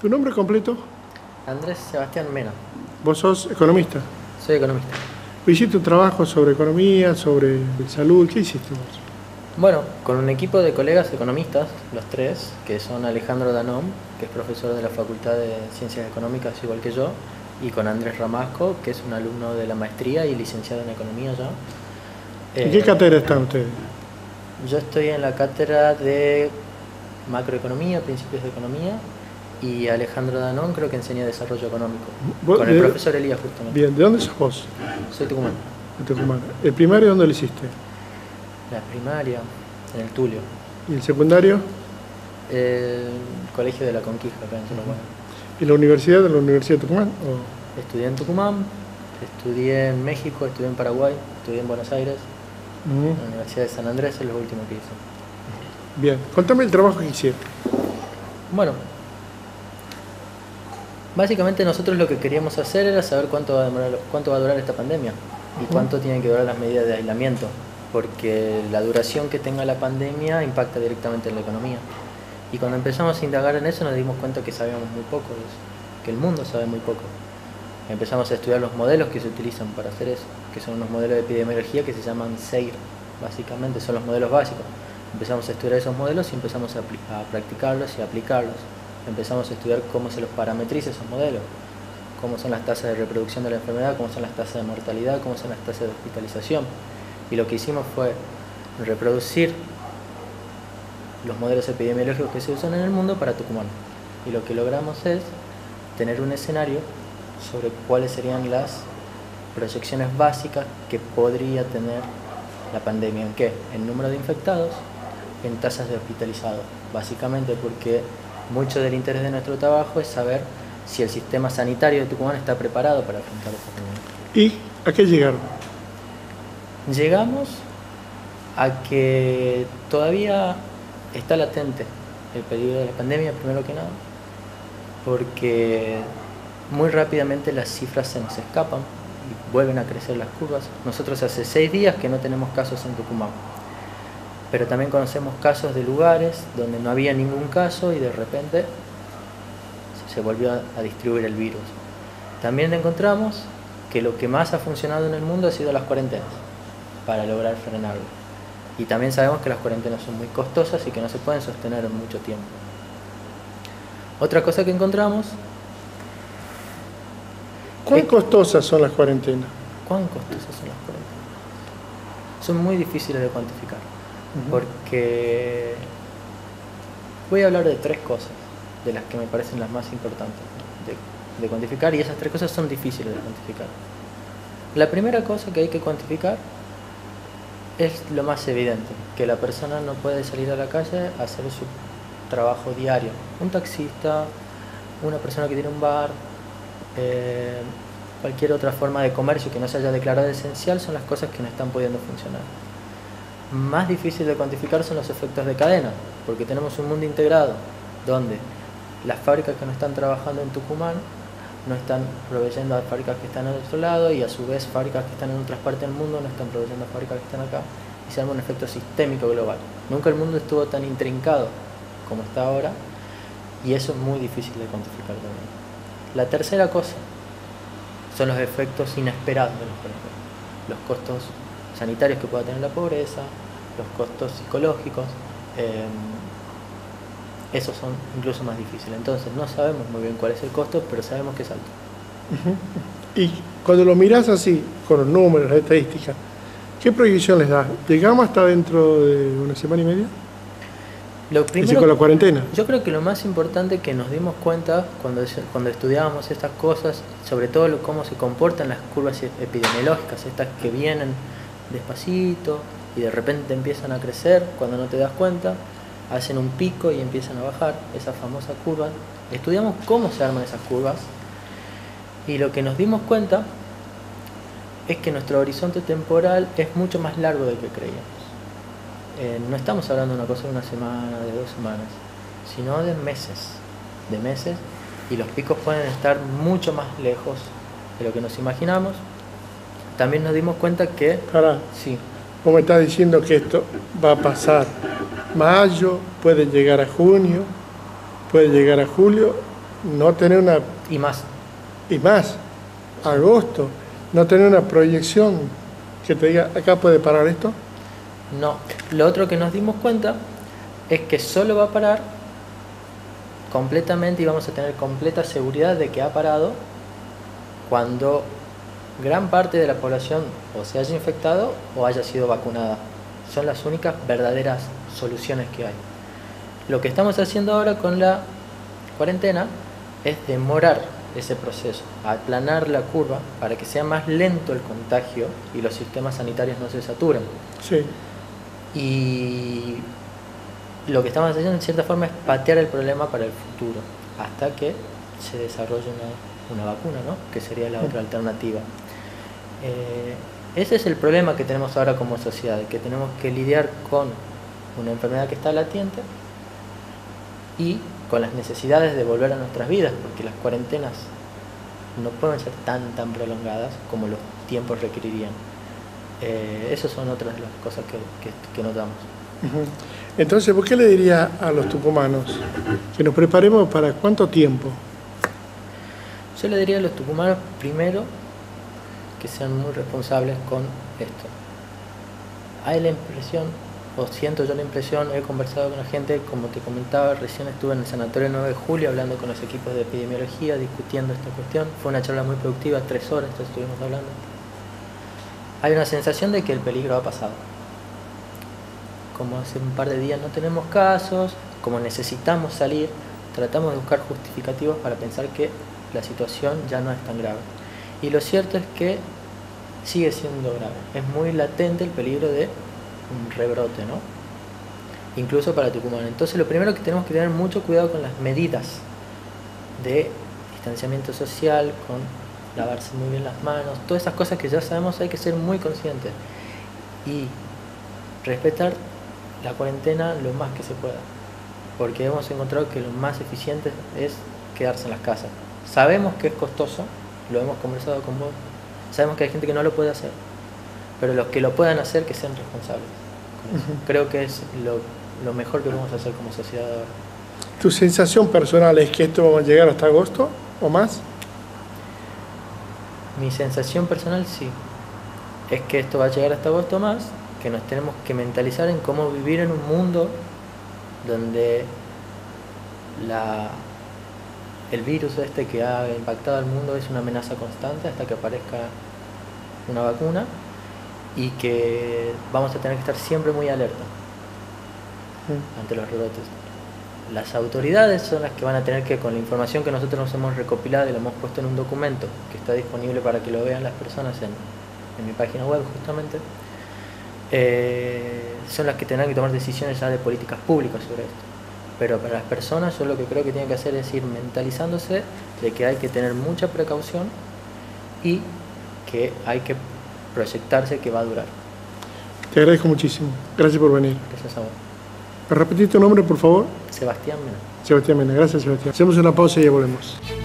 ¿Tu nombre completo? Andrés Sebastián Mena. ¿Vos sos economista? Soy economista. ¿Hiciste un trabajo sobre economía, sobre salud? ¿Qué hiciste vos? Bueno, con un equipo de colegas economistas, los tres, que son Alejandro Danón, que es profesor de la Facultad de Ciencias Económicas, igual que yo, y con Andrés Ramasco, que es un alumno de la maestría y licenciado en Economía ya. ¿En qué cátedra están ustedes? Yo estoy en la cátedra de macroeconomía, principios de economía, y Alejandro Danón creo que enseña desarrollo económico, con el profesor Elías justamente. Bien, ¿de dónde sos vos? Soy tucumano. De Tucumán. ¿El primario dónde lo hiciste? La primaria, en el Tulio. ¿Y el secundario? El colegio de la Conquija, acá en Tucumán. ¿Y la universidad, de la Universidad de Tucumán? ¿O? Estudié en Tucumán, estudié en México, estudié en Paraguay, estudié en Buenos Aires, en la Universidad de San Andrés, es lo último que hice. Bien, contame el trabajo que hicieron. Bueno, básicamente nosotros lo que queríamos hacer era saber cuánto va a durar esta pandemia y cuánto tienen que durar las medidas de aislamiento, porque la duración que tenga la pandemia impacta directamente en la economía. Y cuando empezamos a indagar en eso nos dimos cuenta que sabíamos muy poco, que el mundo sabe muy poco. Empezamos a estudiar los modelos que se utilizan para hacer eso, que son unos modelos de epidemiología que se llaman SEIR, básicamente son los modelos básicos. Empezamos a estudiar esos modelos y empezamos a practicarlos y a aplicarlos. Empezamos a estudiar cómo se los parametriza esos modelos, cómo son las tasas de reproducción de la enfermedad, cómo son las tasas de mortalidad, cómo son las tasas de hospitalización. Y lo que hicimos fue reproducir los modelos epidemiológicos que se usan en el mundo para Tucumán. Y lo que logramos es tener un escenario sobre cuáles serían las proyecciones básicas que podría tener la pandemia. ¿En qué? En número de infectados, en tasas de hospitalizados. Básicamente porque mucho del interés de nuestro trabajo es saber si el sistema sanitario de Tucumán está preparado para afrontar esta pandemia. ¿Y a qué llegaron? Llegamos a que todavía está latente el peligro de la pandemia, primero que nada, porque muy rápidamente las cifras se nos escapan y vuelven a crecer las curvas. Nosotros hace 6 días que no tenemos casos en Tucumán, pero también conocemos casos de lugares donde no había ningún caso y de repente se volvió a distribuir el virus. También encontramos que lo que más ha funcionado en el mundo ha sido las cuarentenas, para lograr frenarlo. Y también sabemos que las cuarentenas son muy costosas y que no se pueden sostener en mucho tiempo. Otra cosa que encontramos... ¿Cuán costosas son las cuarentenas? ¿Cuán costosas son las cuarentenas? Son muy difíciles de cuantificar, porque voy a hablar de 3 cosas, de las que me parecen las más importantes de cuantificar, y esas 3 cosas son difíciles de cuantificar. La primera cosa que hay que cuantificar es lo más evidente, que la persona no puede salir a la calle a hacer su trabajo diario. Un taxista, una persona que tiene un bar, cualquier otra forma de comercio que no se haya declarado esencial son las cosas que no están pudiendo funcionar. Más difícil de cuantificar son los efectos de cadena, porque tenemos un mundo integrado donde las fábricas que no están trabajando en Tucumán no están proveyendo a fábricas que están al otro lado, y a su vez fábricas que están en otras partes del mundo no están proveyendo a fábricas que están acá, y se arma un efecto sistémico global. Nunca el mundo estuvo tan intrincado como está ahora, y eso es muy difícil de cuantificar también. La tercera cosa son los efectos inesperados de los costos sanitarios que pueda tener la pobreza, los costos psicológicos, esos son incluso más difíciles. Entonces no sabemos muy bien cuál es el costo, pero sabemos que es alto. Y cuando lo mirás así, con los números, las estadísticas, ¿qué proyección les das? ¿Llegamos hasta dentro de una semana y media? Lo primero, es decir, con la cuarentena. Yo creo que lo más importante que nos dimos cuenta cuando estudiábamos estas cosas, sobre todo cómo se comportan las curvas epidemiológicas, estas que vienen despacito y de repente empiezan a crecer cuando no te das cuenta, hacen un pico y empiezan a bajar, esas famosas curvas. Estudiamos cómo se arman esas curvas y lo que nos dimos cuenta es que nuestro horizonte temporal es mucho más largo del que creíamos. No estamos hablando de una cosa de una semana, de 2 semanas, sino de meses. Y los picos pueden estar mucho más lejos de lo que nos imaginamos. También nos dimos cuenta que... Pará. Sí. Vos me estás diciendo que esto va a pasar mayo, puede llegar a junio, puede llegar a julio no tener una... Y más. Y más. Agosto. No tener una proyección que te diga, acá puede parar esto. No. Lo otro que nos dimos cuenta es que solo va a parar completamente y vamos a tener completa seguridad de que ha parado cuando gran parte de la población o se haya infectado o haya sido vacunada. Son las únicas verdaderas soluciones que hay. Lo que estamos haciendo ahora con la cuarentena es demorar ese proceso, aplanar la curva para que sea más lento el contagio y los sistemas sanitarios no se saturen. Sí. Y lo que estamos haciendo en cierta forma es patear el problema para el futuro, hasta que se desarrolle una vacuna, ¿no? Que sería la otra alternativa. Ese es el problema que tenemos ahora como sociedad, que tenemos que lidiar con una enfermedad que está latente y con las necesidades de volver a nuestras vidas, porque las cuarentenas no pueden ser tan prolongadas como los tiempos requerirían. Esas son otras de las cosas que notamos. Entonces, ¿por qué le diría a los tucumanos que nos preparemos para cuánto tiempo? Yo le diría a los tucumanos, primero, que sean muy responsables con esto. Hay la impresión, o siento yo la impresión, he conversado con la gente, como te comentaba, recién estuve en el sanatorio 9 de julio hablando con los equipos de epidemiología, discutiendo esta cuestión. Fue una charla muy productiva, 3 horas estuvimos hablando. Hay una sensación de que el peligro ha pasado. Como hace un par de días no tenemos casos, como necesitamos salir, tratamos de buscar justificativos para pensar que la situación ya no es tan grave. Y lo cierto es que sigue siendo grave. Es muy latente el peligro de un rebrote, ¿no? Incluso para Tucumán. Entonces lo primero que tenemos que tener mucho cuidado con las medidas de distanciamiento social, con lavarse muy bien las manos, todas esas cosas que ya sabemos, hay que ser muy conscientes. Y respetar la cuarentena lo más que se pueda, porque hemos encontrado que lo más eficiente es quedarse en las casas. Sabemos que es costoso, lo hemos conversado con vos, sabemos que hay gente que no lo puede hacer, pero los que lo puedan hacer, que sean responsables. Creo que es lo mejor que vamos a hacer como sociedad ahora. ¿Tu sensación personal es que esto va a llegar hasta agosto o más? Mi sensación personal sí, es que esto va a llegar hasta agosto o más, que nos tenemos que mentalizar en cómo vivir en un mundo donde el virus este que ha impactado al mundo es una amenaza constante hasta que aparezca una vacuna, y que vamos a tener que estar siempre muy alerta ante los rebrotes. Las autoridades son las que van a tener que, con la información que nosotros nos hemos recopilado y lo hemos puesto en un documento que está disponible para que lo vean las personas en mi página web justamente, son las que tendrán que tomar decisiones ya de políticas públicas sobre esto. Pero para las personas yo lo que creo que tienen que hacer es ir mentalizándose de que hay que tener mucha precaución y que hay que proyectarse que va a durar. Te agradezco muchísimo. Gracias por venir. Gracias a vos. ¿Repetir tu nombre, por favor? Sebastián Mena. Sebastián Mena. Gracias, Sebastián. Hacemos una pausa y ya volvemos.